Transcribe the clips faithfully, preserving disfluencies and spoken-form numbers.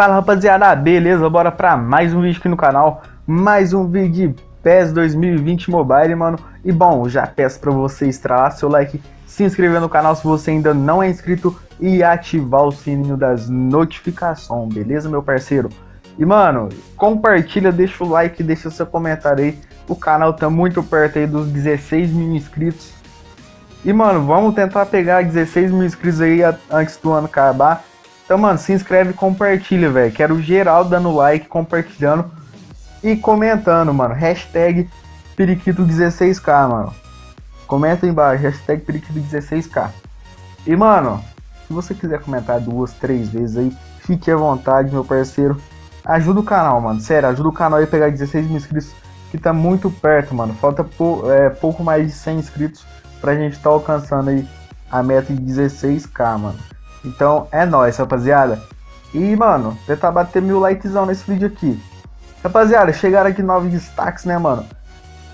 Fala rapaziada, beleza? Bora pra mais um vídeo aqui no canal, mais um vídeo de PES dois mil e vinte Mobile, mano. E bom, já peço pra você estralar seu like, se inscrever no canal se você ainda não é inscrito e ativar o sininho das notificações, beleza, meu parceiro? E mano, compartilha, deixa o like, deixa o seu comentário aí. O canal tá muito perto aí dos dezesseis mil inscritos. E mano, vamos tentar pegar dezesseis mil inscritos aí antes do ano acabar. Então mano, se inscreve e compartilha, velho. Quero geral dando like, compartilhando e comentando, mano. Hashtag Periquito dezesseis K, mano. Comenta aí embaixo, hashtag Periquito dezesseis K. E mano, se você quiser comentar duas, três vezes aí, fique à vontade, meu parceiro. Ajuda o canal, mano. Sério, ajuda o canal aí a pegar dezesseis mil inscritos, que tá muito perto, mano. Falta pou, é, pouco mais de cem inscritos pra gente tá alcançando aí a meta de dezesseis K, mano. Então é nóis, rapaziada. E, mano, tentar bater mil likezão nesse vídeo aqui. Rapaziada, chegaram aqui nove destaques, né, mano?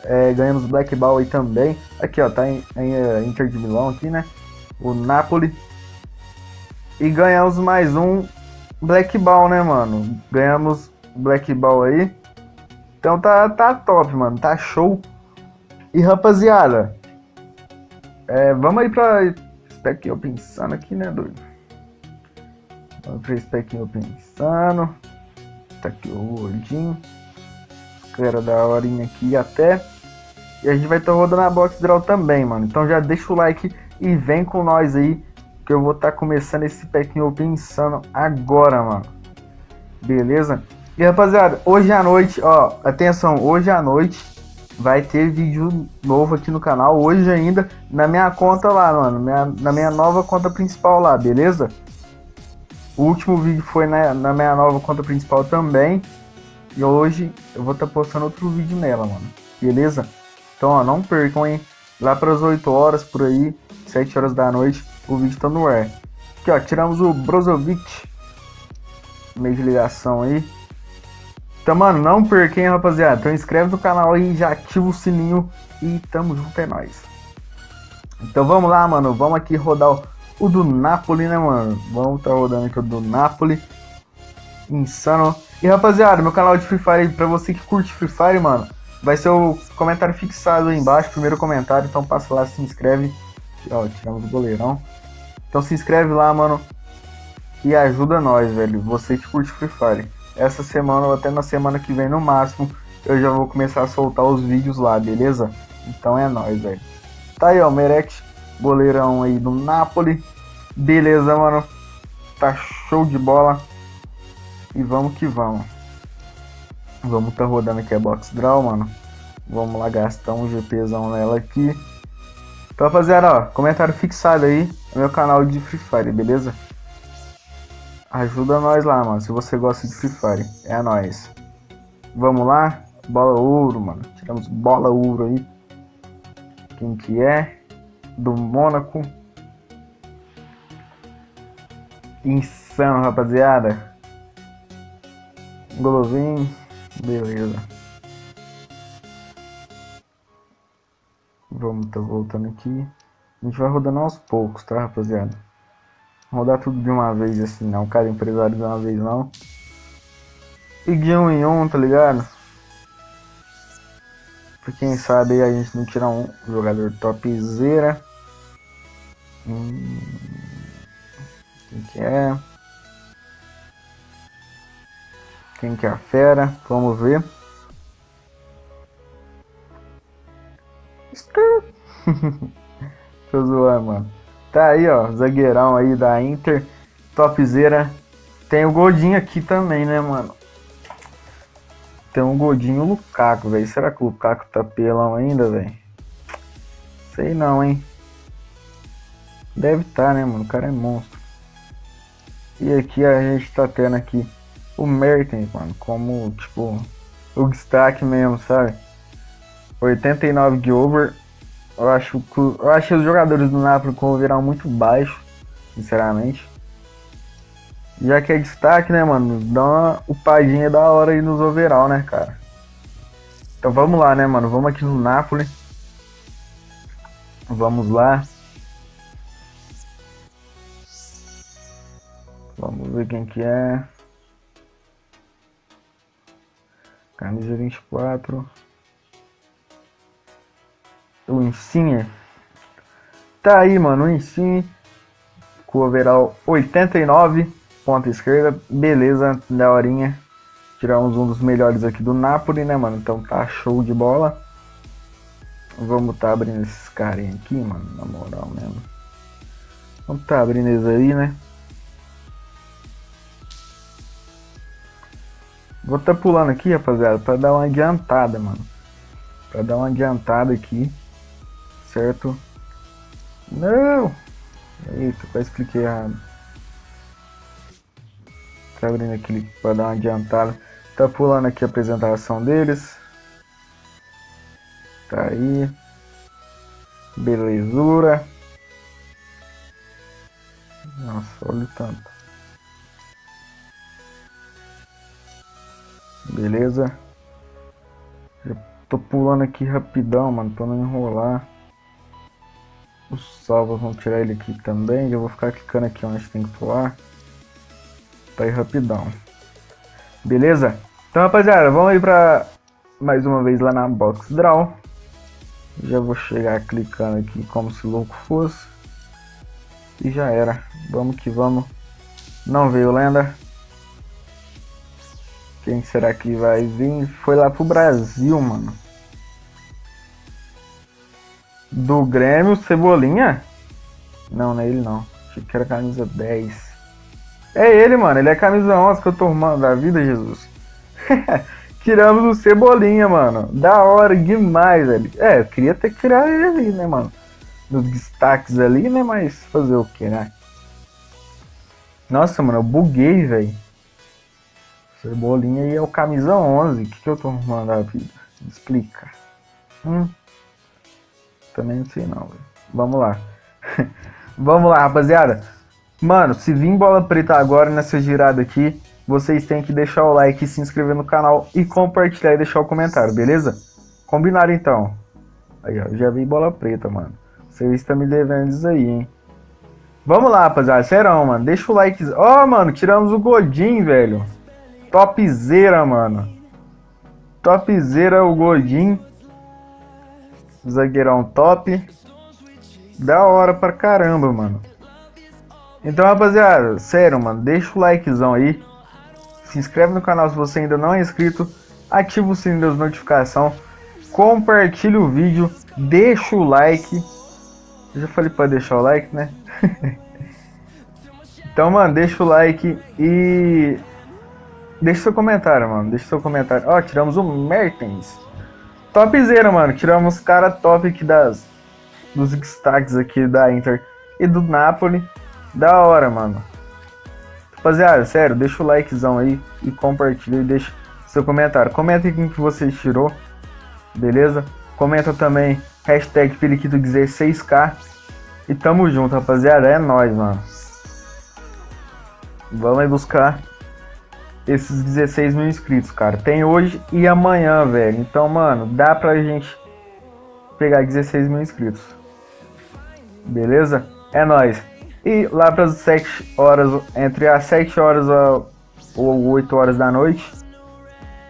É, ganhamos Black Ball aí também. Aqui, ó, tá em, em Inter de Milão aqui, né? O Napoli. E ganhamos mais um Black Ball, né, mano? Ganhamos Black Ball aí. Então tá, tá top, mano. Tá show. E, rapaziada, é, vamos aí pra Spec Open Insano aqui, né, doido? Vamos pra Spec Open Insano. Tá aqui o Godinho. Os caras da horinha aqui até. E a gente vai estar tá rodando a Box Draw também, mano. Então já deixa o like e vem com nós aí, que eu vou estar tá começando esse Spec Open Insano agora, mano. Beleza? E rapaziada, hoje à noite, ó, atenção, hoje à noite vai ter vídeo novo aqui no canal, hoje ainda, na minha conta lá, mano, minha, na minha nova conta principal lá, beleza? O último vídeo foi na, na minha nova conta principal também, e hoje eu vou estar tá postando outro vídeo nela, mano, beleza? Então, ó, não percam, hein? Lá para as oito horas, por aí, sete horas da noite, o vídeo tá no ar. Aqui, ó, tiramos o Brozovic, meio de ligação aí. Então, mano, não perquem, rapaziada. Então inscreve no canal aí, já ativa o sininho e tamo junto, é nóis. Então vamos lá, mano. Vamos aqui rodar o, o do Napoli, né, mano? Vamos tá rodando aqui o do Napoli. Insano. E, rapaziada, meu canal de Free Fire, pra você que curte Free Fire, mano, vai ser o comentário fixado aí embaixo, primeiro comentário. Então passa lá, se inscreve. Aqui, ó, tiramos o goleirão. Então se inscreve lá, mano, e ajuda nós, velho. Você que curte Free Fire. Essa semana ou até na semana que vem no máximo, eu já vou começar a soltar os vídeos lá, beleza? Então é nóis, velho. Tá aí, ó, o Mertens, goleirão aí do Napoli. Beleza, mano. Tá show de bola. E vamos que vamos. Vamos tá rodando aqui a Box Draw, mano. Vamos lá gastar um GPzão nela aqui. Então, rapaziada, ó, comentário fixado aí no meu canal de Free Fire, beleza? Ajuda nós lá, mano, se você gosta de Free Fire. É nóis. Vamos lá. Bola ouro, mano. Tiramos bola ouro aí. Quem que é? Do Mônaco. Insano, rapaziada. Golovinho. Beleza. Vamos, tá voltando aqui. A gente vai rodando aos poucos, tá, rapaziada? Rodar tudo de uma vez assim, não, cara, empresário de uma vez não. E de um em um, tá ligado? Pra quem sabe aí a gente não tira um jogador topzera. Hum, quem que é? Quem que é a fera? Vamos ver. Tô zoando, mano. Tá aí, ó, zagueirão aí da Inter, topzera. Tem o Godin aqui também, né, mano? Tem o Godinho e o Lukaku, velho. Será que o Lukaku tá pelão ainda, velho? Sei não, hein? Deve tá, né, mano? O cara é monstro. E aqui a gente tá tendo aqui o Mertens, mano, como, tipo, o destaque mesmo, sabe? oitenta e nove de over. Eu acho que, eu acho que os jogadores do Napoli com o viral muito baixo, sinceramente. Já que é destaque, né, mano? Dá uma upadinha da hora aí nos overall, né, cara? Então vamos lá, né, mano? Vamos aqui no Napoli. Vamos lá. Vamos ver quem que é. Camisa vinte e quatro. O Insigne. Tá aí, mano. O Insigne. Com o overall oitenta e nove. Ponta esquerda. Beleza. Da horinha. Tiramos um dos melhores aqui do Napoli, né, mano? Então tá show de bola. Vamos tá abrindo esses carinha aqui, mano. Na moral mesmo. Vamos tá abrindo eles aí, né? Vou tá pulando aqui, rapaziada, pra dar uma adiantada, mano. Pra dar uma adiantada aqui. Certo? Não! Eita, quase cliquei errado. Tá abrindo aqui pra dar uma adiantada. Tá pulando aqui a apresentação deles. Tá aí. Belezura. Nossa, olha o tanto. Beleza. Eu tô pulando aqui rapidão, mano, pra não enrolar. Os salvas, vamos tirar ele aqui também. Eu vou ficar clicando aqui onde tem que pular. Tá aí rapidão. Beleza? Então, rapaziada, vamos ir pra mais uma vez lá na box draw. Já vou chegar clicando aqui como se louco fosse. E já era. Vamos que vamos. Não veio lenda. Quem será que vai vir? Foi lá pro Brasil, mano. Do Grêmio, Cebolinha? Não, não é ele não. Achei que era camisa dez. É ele, mano. Ele é camisa onze que eu tô arrumando da vida, Jesus. Tiramos o Cebolinha, mano. Da hora demais, velho. É, eu queria ter que tirar ele ali, né, mano? Nos destaques ali, né? Mas fazer o que, né? Nossa, mano, eu buguei, velho. Cebolinha aí é o camisa onze. O que, que eu tô arrumando da vida? Me explica. Hum? Também não sei não, velho. Vamos lá. Vamos lá, rapaziada. Mano, se vir bola preta agora nessa girada aqui, vocês têm que deixar o like, se inscrever no canal e compartilhar e deixar o comentário, beleza? Combinado então. Aí, ó, já vi bola preta, mano. Vocês estão me devendo isso aí, hein? Vamos lá, rapaziada. Serão, mano. Deixa o like. Ó, oh, mano, tiramos o Godin, velho. Topzera, mano. Topzera o Godin. Zagueirão top. Da hora pra caramba, mano. Então, rapaziada, sério, mano, deixa o likezão aí. Se inscreve no canal se você ainda não é inscrito. Ativa o sininho das notificações. Compartilha o vídeo. Deixa o like. Eu já falei pra deixar o like, né? Então, mano, deixa o like e... deixa seu comentário, mano. Deixa seu comentário. Ó, tiramos o Mertens. Topzera, mano. Tiramos cara top aqui das... dos destaques aqui da Inter e do Napoli. Da hora, mano. Rapaziada, sério. Deixa o likezão aí. E compartilha e deixa seu comentário. Comenta aqui o que você tirou. Beleza? Comenta também. Hashtag Periquito dezesseis K. E tamo junto, rapaziada. É nóis, mano. Vamos aí buscar... esses dezesseis mil inscritos, cara. Tem hoje e amanhã, velho. Então, mano, dá pra gente pegar dezesseis mil inscritos. Beleza? É nóis. E lá pras sete horas, entre as sete horas ou oito horas da noite,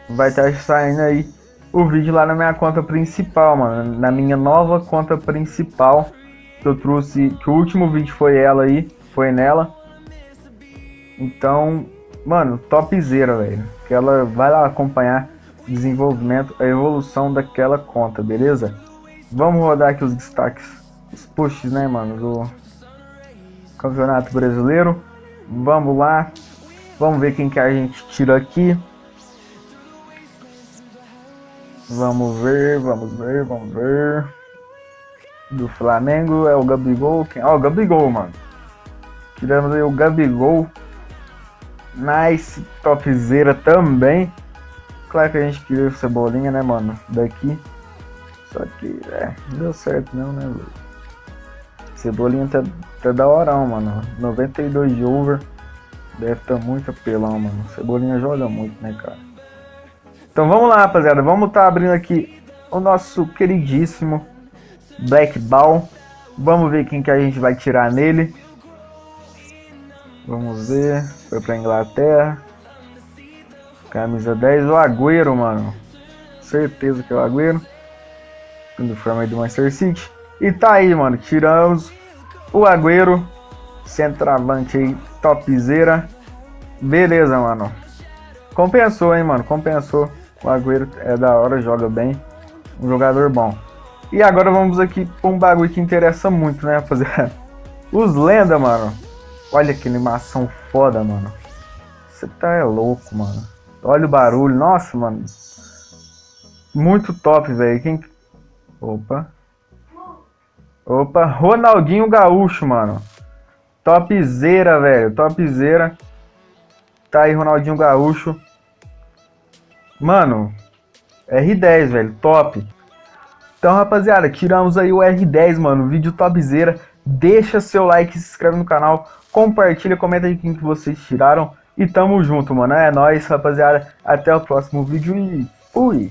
vai estar saindo aí o vídeo lá na minha conta principal, mano. Na minha nova conta principal. Que eu trouxe, que o último vídeo foi ela aí. Foi nela. Então... mano, topzera, velho. Que ela vai lá acompanhar o desenvolvimento, a evolução daquela conta, beleza? Vamos rodar aqui os destaques, os posts, né, mano, do Campeonato Brasileiro. Vamos lá. Vamos ver quem que a gente tira aqui. Vamos ver, vamos ver, vamos ver. Do Flamengo é o Gabigol. Quem... ó, o Gabigol, mano. Tiramos aí o Gabigol. Nice, topzera também. Claro que a gente queria essa bolinha, né, mano? Daqui. Só que, é, não deu certo não, né, velho? Cebolinha tá, tá da horão, mano. noventa e dois de over. Deve tá muito apelão, mano. Cebolinha joga muito, né, cara? Então vamos lá, rapaziada. Vamos tá abrindo aqui o nosso queridíssimo Black Ball. Vamos ver quem que a gente vai tirar nele. Vamos ver, foi pra Inglaterra. Camisa dez, o Agüero, mano. Certeza que é o Agüero. Uniforme aí do Manchester City. E tá aí, mano. Tiramos o Agüero. Centroavante aí, topzera. Beleza, mano. Compensou, hein, mano. Compensou. O Agüero é da hora, joga bem. Um jogador bom. E agora vamos aqui pra um bagulho que interessa muito, né, rapaziada? Os lendas, mano. Olha que animação foda, mano. Você tá é louco, mano. Olha o barulho. Nossa, mano. Muito top, velho. Quem... Opa. Opa. Ronaldinho Gaúcho, mano. Topzera, velho. Topzera. Tá aí, Ronaldinho Gaúcho. Mano. R dez, velho. Top. Então, rapaziada, tiramos aí o R dez, mano. Vídeo topzera. Deixa seu like, se inscreve no canal. Compartilha, comenta aí quem que vocês tiraram. E tamo junto, mano. É nóis, rapaziada. Até o próximo vídeo e fui!